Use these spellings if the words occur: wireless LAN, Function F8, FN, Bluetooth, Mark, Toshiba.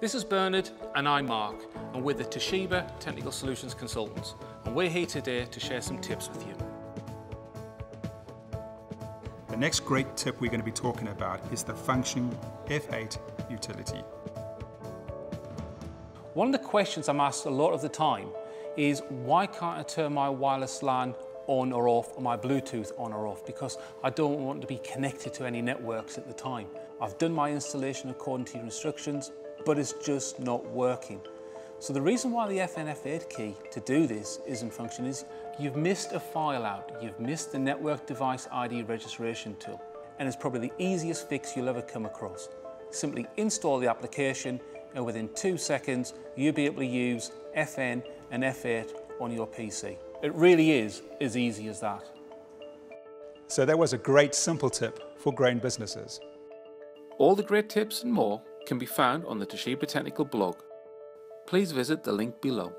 This is Bernard and I'm Mark, and we're the Toshiba Technical Solutions Consultants, and we're here today to share some tips with you. The next great tip we're going to be talking about is the Function F8 utility. One of the questions I'm asked a lot of the time is, why can't I turn my wireless LAN on or off, or my Bluetooth on or off, because I don't want to be connected to any networks at the time. I've done my installation according to your instructions, but it's just not working. So the reason why the F8 key to do this isn't functioning is you've missed a file out, you've missed the network device ID registration tool, and it's probably the easiest fix you'll ever come across. Simply install the application and within 2 seconds, you'll be able to use FN and F8 on your PC. It really is as easy as that. So that was a great simple tip for growing businesses. All the great tips and more can be found on the Toshiba Technical blog. Please visit the link below.